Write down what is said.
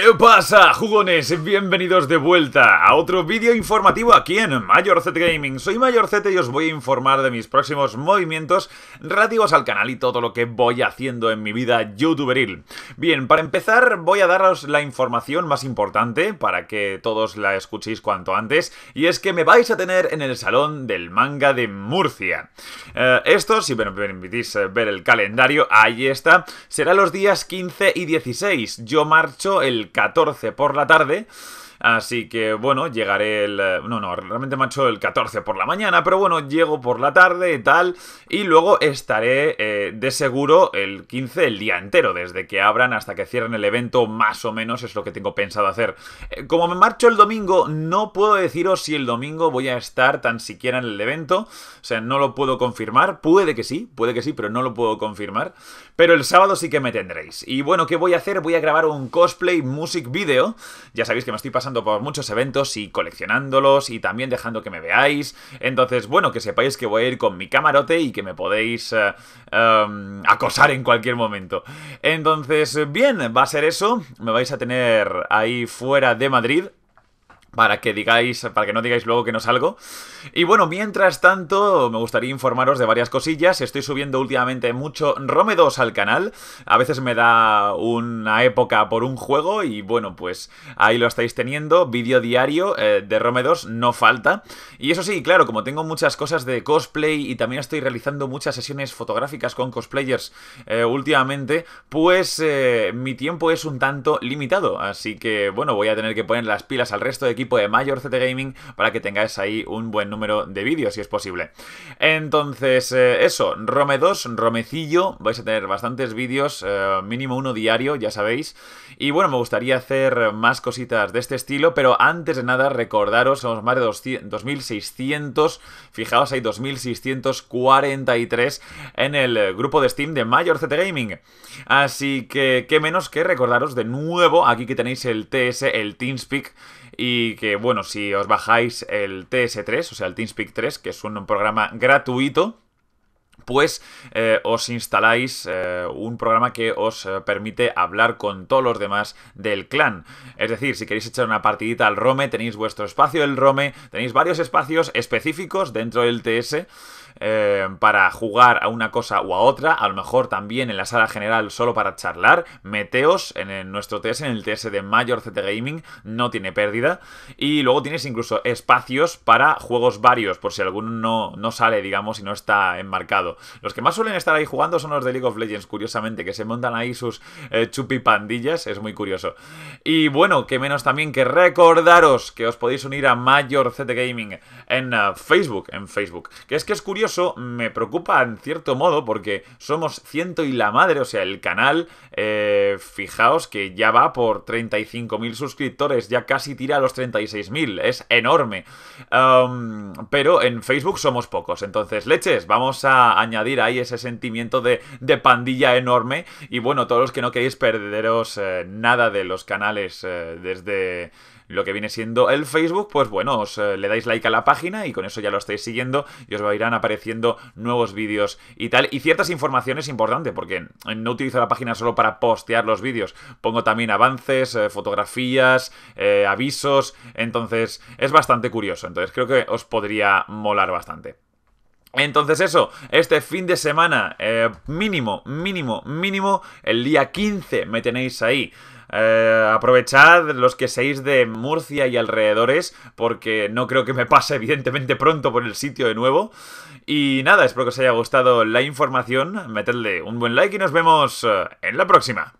¿Qué pasa, jugones? Bienvenidos de vuelta a otro vídeo informativo aquí en Mayorcete Gaming. Soy Mayorcete y os voy a informar de mis próximos movimientos relativos al canal y todo lo que voy haciendo en mi vida youtuberil. Bien, para empezar voy a daros la información más importante para que todos la escuchéis cuanto antes, y es que me vais a tener en el Salón del Manga de Murcia. Esto, si me permitís ver el calendario, ahí está, será los días 15 y 16. Yo marcho el 14 por la tarde, así que bueno, llegaré el... No, realmente marcho el 14 por la mañana, pero bueno, llego por la tarde y tal, y luego estaré de seguro el 15 el día entero, desde que abran hasta que cierren el evento, más o menos es lo que tengo pensado hacer. Como me marcho el domingo, no puedo deciros si el domingo voy a estar tan siquiera en el evento, o sea, no lo puedo confirmar, puede que sí, pero no lo puedo confirmar, pero el sábado sí que me tendréis. Y bueno, ¿qué voy a hacer? Voy a grabar un cosplay music video, ya sabéis que me estoy pasando por muchos eventos y coleccionándolos y también dejando que me veáis. Entonces, bueno, que sepáis que voy a ir con mi camarote y que me podéis acosar en cualquier momento. Entonces, bien, va a ser eso. Me vais a tener ahí fuera de Madrid, para que no digáis luego que no salgo. Y bueno, mientras tanto, me gustaría informaros de varias cosillas. Estoy subiendo últimamente mucho Rome 2 al canal. A veces me da una época por un juego y bueno, pues ahí lo estáis teniendo. Vídeo diario de Rome 2 no falta. Y eso sí, claro, como tengo muchas cosas de cosplay y también estoy realizando muchas sesiones fotográficas con cosplayers últimamente, pues mi tiempo es un tanto limitado. Así que bueno, voy a tener que poner las pilas al resto de equipo de Mayorcete Gaming para que tengáis ahí un buen número de vídeos, si es posible. Entonces, eso, Rome 2, Romecillo, vais a tener bastantes vídeos, mínimo uno diario, ya sabéis. Y bueno, me gustaría hacer más cositas de este estilo, pero antes de nada recordaros, somos más de 2.600, fijaos, hay 2.643 en el grupo de Steam de Mayorcete Gaming. Así que, qué menos que recordaros de nuevo, aquí que tenéis el TS, el TeamSpeak, y que, bueno, si os bajáis el TS3, o sea, el TeamSpeak 3, que es un programa gratuito, pues os instaláis un programa que os permite hablar con todos los demás del clan. Es decir, si queréis echar una partidita al Rome, tenéis vuestro espacio del Rome, tenéis varios espacios específicos dentro del TS para jugar a una cosa o a otra, a lo mejor también en la sala general solo para charlar. Meteos en nuestro TS, en el TS de Mayorcete Gaming, no tiene pérdida. Y luego tienes incluso espacios para juegos varios, por si alguno no sale, digamos, y no está enmarcado. Los que más suelen estar ahí jugando son los de League of Legends, curiosamente, que se montan ahí sus chupipandillas, es muy curioso. Y bueno, que menos también que recordaros que os podéis unir a Mayorcete Gaming en Facebook. Que es curioso, me preocupa en cierto modo, porque somos ciento y la madre, o sea, el canal, fijaos que ya va por 35.000 suscriptores, ya casi tira a los 36.000, es enorme. Pero en Facebook somos pocos, entonces, leches, vamos a añadir ahí ese sentimiento de pandilla enorme. Y bueno, todos los que no queréis perderos nada de los canales desde lo que viene siendo el Facebook, pues bueno, os le dais like a la página y con eso ya lo estáis siguiendo y os irán apareciendo nuevos vídeos y tal. Y ciertas informaciones importantes, porque no utilizo la página solo para postear los vídeos, pongo también avances, fotografías, avisos. Entonces es bastante curioso, entonces creo que os podría molar bastante. Entonces eso, este fin de semana, mínimo, el día 15 me tenéis ahí. Aprovechad los que seáis de Murcia y alrededores, porque no creo que me pase evidentemente pronto por el sitio de nuevo. Y nada, espero que os haya gustado la información, metedle un buen like y nos vemos en la próxima.